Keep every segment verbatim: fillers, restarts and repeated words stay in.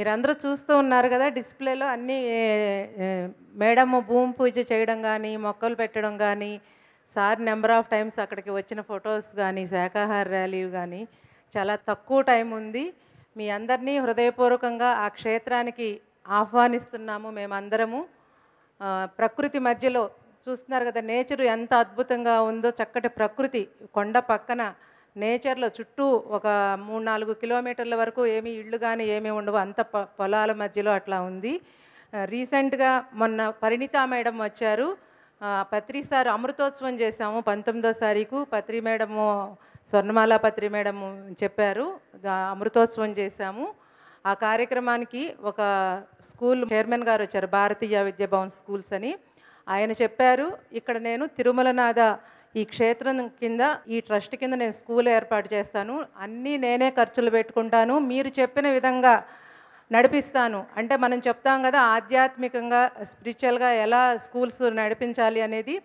మీరందరూ చూస్తూ ఉన్నారు కదా డిస్‌ప్లేలో అన్ని మేడమ్ భూమి పూజ చేయడం గాని మొక్కలు పెట్టడం గాని సార్ నెంబర్ ఆఫ్ టైమ్స్ అక్కడికి వచ్చిన ఫోటోస్ గాని శాకాహార ర్యాలీ గాని చాలా తక్కువ టైం ఉంది మీ అందర్నీ హృదయపూర్వకంగా ఆ క్షేత్రానికి ఆహ్వానిస్తున్నాము మేమందరము ప్రకృతి మధ్యలో చూస్తున్నారు కదా నేచర్ ఎంత అద్భుతంగా ఉందో చక్కటి ప్రకృతి కొండ పక్కన నేచర్లో చుట్టూ ఒక మూడు నాలుగు కిలోమీటర్ల వరకు ఏమీ ఇళ్ళు కానీ ఏమీ ఉండవు అంత పొలాల మధ్యలో అట్లా ఉంది రీసెంట్గా మొన్న పరిణిత మేడం వచ్చారు పత్రిసారి అమృతోత్సవం చేశాము పంతొమ్మిదో తారీఖు పత్రి మేడము స్వర్ణమాల పత్రి మేడము చెప్పారు అమృతోత్సవం చేశాము ఆ కార్యక్రమానికి ఒక స్కూల్ చైర్మన్ గారు వచ్చారు భారతీయ విద్యా భవన్ స్కూల్స్ అని ఆయన చెప్పారు ఇక్కడ నేను తిరుమలనాథ ఈ క్షేత్రం కింద ఈ ట్రస్ట్ కింద నేను స్కూల్ ఏర్పాటు చేస్తాను అన్నీ నేనే ఖర్చులు పెట్టుకుంటాను మీరు చెప్పిన విధంగా నడిపిస్తాను అంటే మనం చెప్తాం కదా ఆధ్యాత్మికంగా స్పిరిచువల్గా ఎలా స్కూల్స్ నడిపించాలి అనేది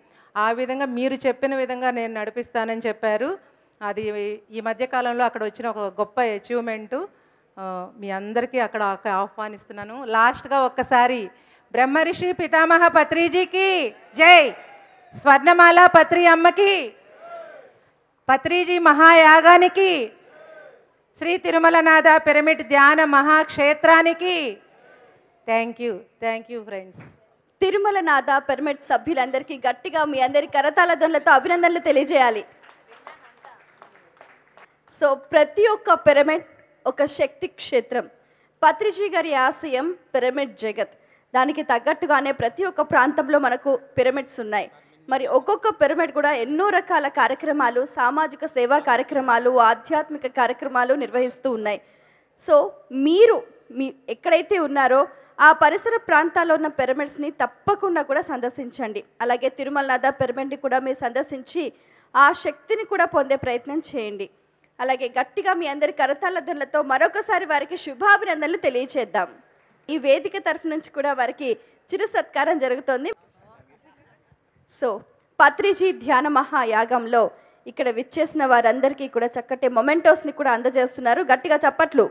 ఆ విధంగా మీరు చెప్పిన విధంగా నేను నడిపిస్తానని చెప్పారు అది ఈ మధ్యకాలంలో అక్కడ వచ్చిన ఒక గొప్ప అచీవ్మెంటు మీ అందరికీ అక్కడ ఆహ్వానిస్తున్నాను లాస్ట్గా ఒక్కసారి బ్రహ్మర్షి పితామహ పత్రిజీకి జై స్వర్ణమాల పత్రి అమ్మకి పత్రిజీ మహాయాగానికి శ్రీ తిరుమలనాథ పిరమిడ్ ధ్యాన మహాక్షేత్రానికి thank you thank you friends Tirumalanatha pyramid సభ్యులందరికీ గట్టిగా మీ అందరి కరతాళధ్వనులతో అభినందనలు తెలియజేయాలి సో ప్రతి ఒక్క పిరమిడ్ ఒక శక్తి క్షేత్రం పత్రిజీ గారి ఆశయం పిరమిడ్ జగత్ దానికి తగ్గట్టుగానే ప్రతి ఒక్క ప్రాంతంలో మనకు పిరమిడ్స్ ఉన్నాయి మరి ఒక్కొక్క పిరమిడ్ కూడా ఎన్నో రకాల కార్యక్రమాలు సామాజిక సేవా కార్యక్రమాలు ఆధ్యాత్మిక కార్యక్రమాలు నిర్వహిస్తూ ఉన్నాయి సో మీరు మీ ఎక్కడైతే ఉన్నారో ఆ పరిసర ప్రాంతాల్లో ఉన్న పిరమిడ్స్ని తప్పకుండా కూడా సందర్శించండి అలాగే తిరుమలనాథ పిరమిడ్ని కూడా మీరు సందర్శించి ఆ శక్తిని కూడా పొందే ప్రయత్నం చేయండి అలాగే గట్టిగా మీ అందరి కరతాళధ్వనులతో మరొకసారి వారికి శుభాభినందనలు తెలియజేద్దాం ఈ వేదిక తరఫు నుంచి కూడా వారికి చిరు సత్కారం జరుగుతోంది సో పత్రిజీ ధ్యాన మహాయాగంలో ఇక్కడ విచ్చేసిన వారందరికీ కూడా చక్కటి మొమెంటోస్ని కూడా అందజేస్తున్నారు గట్టిగా చప్పట్లు